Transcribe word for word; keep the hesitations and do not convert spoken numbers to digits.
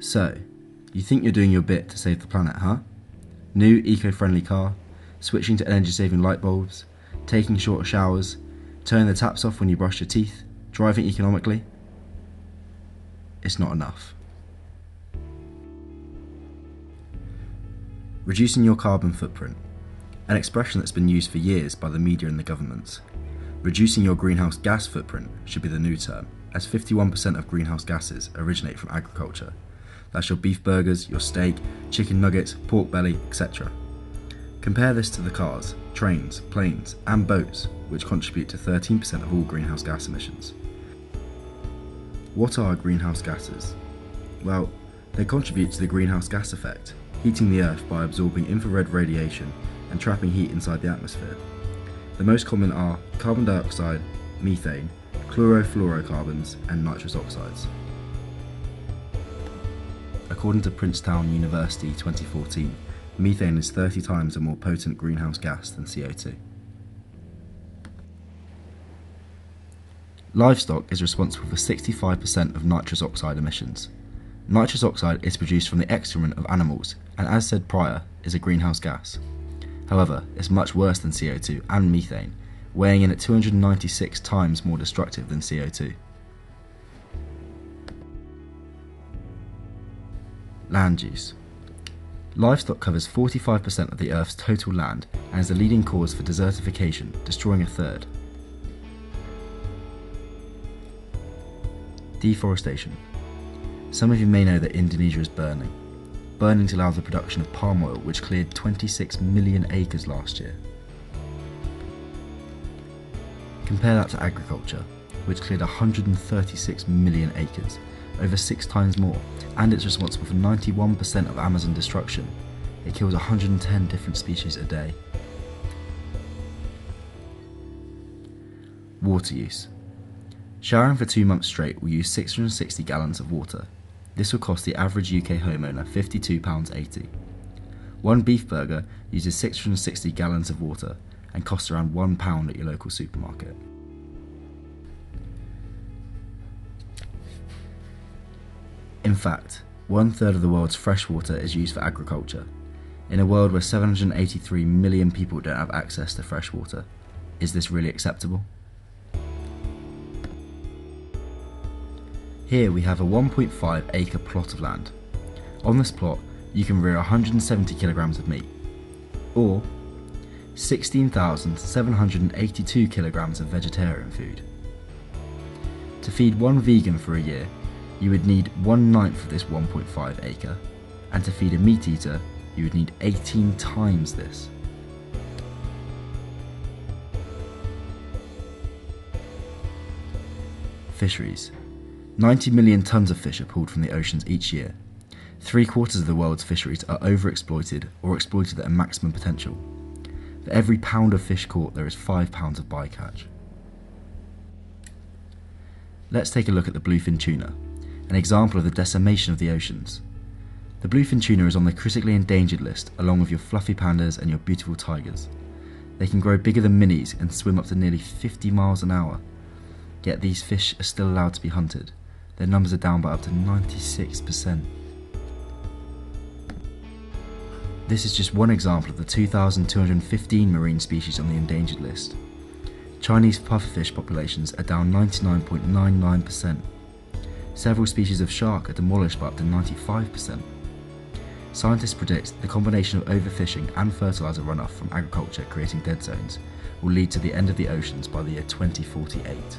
So, you think you're doing your bit to save the planet, huh? New eco-friendly car, switching to energy-saving light bulbs, taking shorter showers, turning the taps off when you brush your teeth, driving economically. It's not enough. Reducing your carbon footprint, an expression that's been used for years by the media and the governments. Reducing your greenhouse gas footprint should be the new term, as fifty-one percent of greenhouse gases originate from agriculture. That's your beef burgers, your steak, chicken nuggets, pork belly, et cetera. Compare this to the cars, trains, planes, and boats, which contribute to thirteen percent of all greenhouse gas emissions. What are greenhouse gases? Well, they contribute to the greenhouse gas effect, heating the Earth by absorbing infrared radiation and trapping heat inside the atmosphere. The most common are carbon dioxide, methane, chlorofluorocarbons, and nitrous oxides. According to Princeton University twenty fourteen, methane is thirty times a more potent greenhouse gas than C O two. Livestock is responsible for sixty-five percent of nitrous oxide emissions. Nitrous oxide is produced from the excrement of animals and, as said prior, is a greenhouse gas. However, it's much worse than C O two and methane, weighing in at two hundred ninety-six times more destructive than C O two. Land use. Livestock covers forty-five percent of the Earth's total land and is the leading cause for desertification, destroying a third. Deforestation. Some of you may know that Indonesia is burning. Burning to allow the production of palm oil, which cleared twenty-six million acres last year. Compare that to agriculture, which cleared one hundred thirty-six million acres, over six times more, and it's responsible for ninety-one percent of Amazon destruction. It kills one hundred ten different species a day. Water use. Showering for two months straight will use six hundred sixty gallons of water. This will cost the average U K homeowner fifty-two pounds eighty. One beef burger uses six hundred sixty gallons of water and costs around one pound at your local supermarket. In fact, one third of the world's fresh water is used for agriculture. In a world where seven hundred eighty-three million people don't have access to fresh water, is this really acceptable? Here we have a one point five acre plot of land. On this plot, you can rear one hundred seventy kilograms of meat, or sixteen thousand seven hundred eighty-two kilograms of vegetarian food. To feed one vegan for a year, you would need one ninth of this one point five acre, and to feed a meat eater, you would need eighteen times this. Fisheries. ninety million tonnes of fish are pulled from the oceans each year. Three quarters of the world's fisheries are overexploited or exploited at a maximum potential. For every pound of fish caught, there is five pounds of bycatch. Let's take a look at the bluefin tuna, an example of the decimation of the oceans. The bluefin tuna is on the critically endangered list, along with your fluffy pandas and your beautiful tigers. They can grow bigger than minis and swim up to nearly fifty miles an hour. Yet these fish are still allowed to be hunted. Their numbers are down by up to ninety-six percent. This is just one example of the two thousand two hundred fifteen marine species on the endangered list. Chinese pufferfish populations are down ninety-nine point nine nine percent. Several species of shark are demolished by up to ninety-five percent. Scientists predict the combination of overfishing and fertiliser runoff from agriculture creating dead zones will lead to the end of the oceans by the year twenty forty-eight.